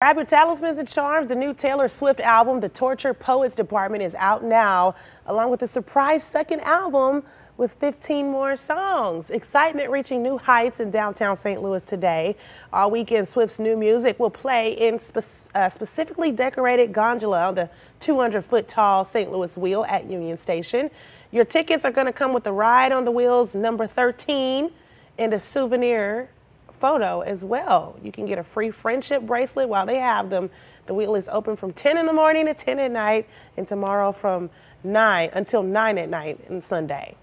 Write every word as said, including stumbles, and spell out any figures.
Grab your talismans and charms. The new Taylor Swift album, The Tortured Poets Department, is out now, along with a surprise second album with fifteen more songs. Excitement reaching new heights in downtown Saint Louis today. All weekend, Swift's new music will play in spe uh, specifically decorated gondola on the two hundred foot tall Saint Louis Wheel at Union Station. Your tickets are going to come with a ride on the wheel's number thirteen and a souvenir photo as well. You can get a free friendship bracelet while they have them. The wheel is open from ten in the morning to ten at night, and tomorrow from nine until nine at night and Sunday.